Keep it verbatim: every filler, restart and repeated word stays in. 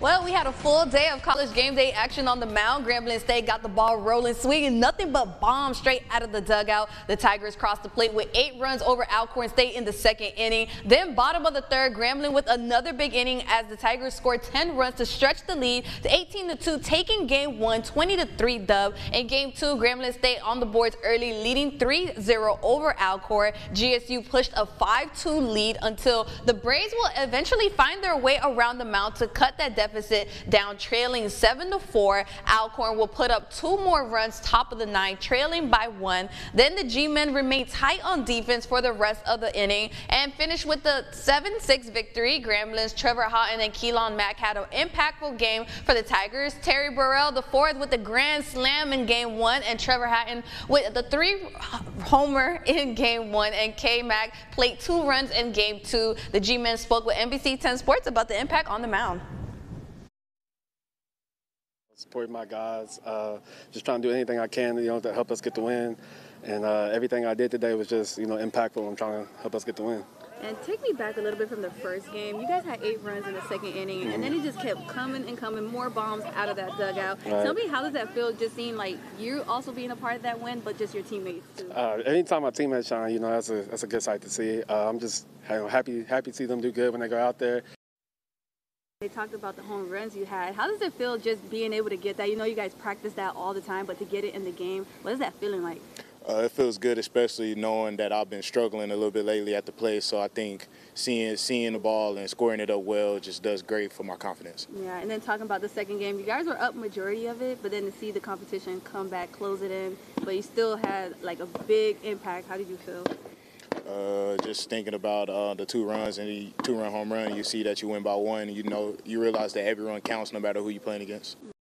Well, we had a full day of college game day action on the mound. Grambling State got the ball rolling, swinging nothing but bombs straight out of the dugout. The Tigers crossed the plate with eight runs over Alcorn State in the second inning. Then bottom of the third, Grambling with another big inning as the Tigers scored ten runs to stretch the lead to eighteen to two, taking game one, twenty to three dub. In game two, Grambling State on the boards early, leading three zero over Alcorn. G S U pushed a five two lead until the Braves will eventually find their way around the mound to cut that deficit down, trailing seven to four. Alcorn will put up two more runs top of the ninth, trailing by one. Then the G-men remain tight on defense for the rest of the inning and finish with the seven six victory. Grambling's Trevor Hatton and Keelan Mack had an impactful game for the Tigers. Terry Burrell, the fourth, with the grand slam in game one, and Trevor Hatton with the three homer in game one, and K Mack played two runs in game two. The G-men spoke with N B C ten Sports about the impact on the mound. Supporting my guys, uh, just trying to do anything I can, you know, to help us get the win. And uh, everything I did today was just, you know, impactful. I'm trying to help us get the win. And take me back a little bit from the first game. You guys had eight runs in the second inning, mm-hmm. and then it just kept coming and coming, more bombs out of that dugout. Right. Tell me, how does that feel, just seeing like you also being a part of that win, but just your teammates too? Uh, anytime my teammates shine, you know, that's a that's a good sight to see. Uh, I'm just you know, happy happy to see them do good when they go out there. They talked about the home runs you had. How does it feel just being able to get that? You know, you guys practice that all the time, but to get it in the game, what is that feeling like? Uh, it feels good, especially knowing that I've been struggling a little bit lately at the plate. So I think seeing seeing the ball and scoring it up well just does great for my confidence. Yeah, and then talking about the second game, you guys were up majority of it, but then to see the competition come back, close it in, but you still had like a big impact. How did you feel? Uh, just thinking about uh, the two runs and the two-run home run, you see that you win by one. You know, you realize that every run counts no matter who you're playing against.